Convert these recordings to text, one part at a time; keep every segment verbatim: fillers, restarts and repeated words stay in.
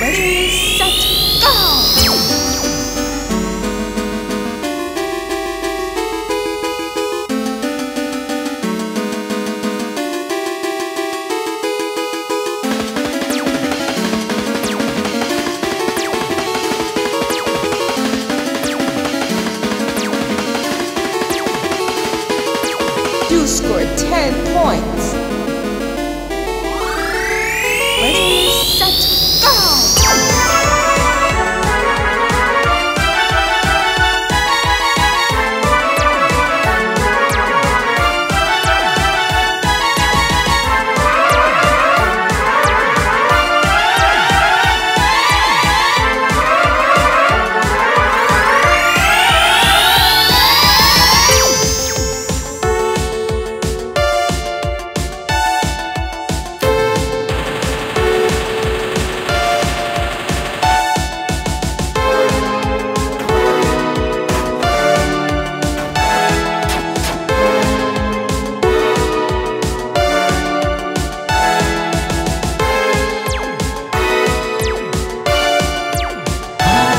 Ready, set, go! Scored ten points. Ready,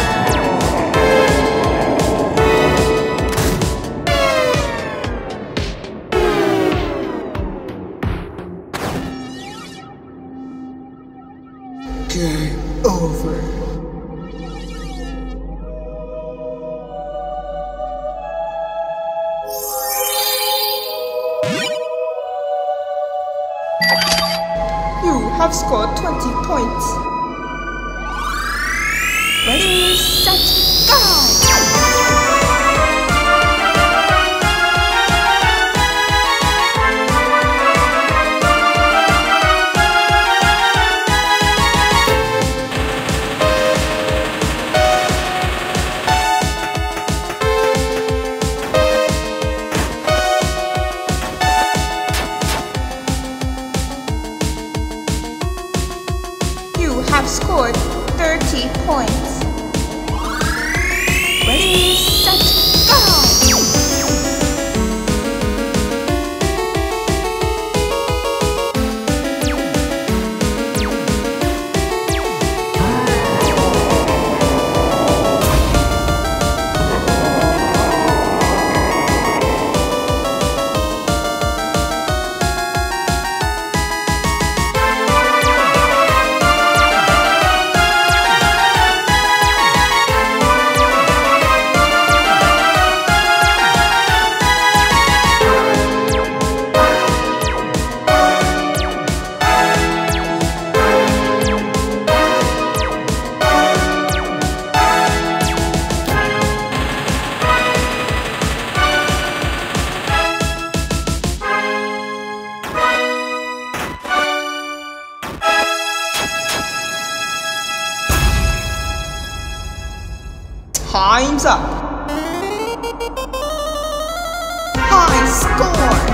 set, go! Game over. You have scored twenty points. Ready, set, go! Have scored thirty points. Ready, set, go! Time's up. High score.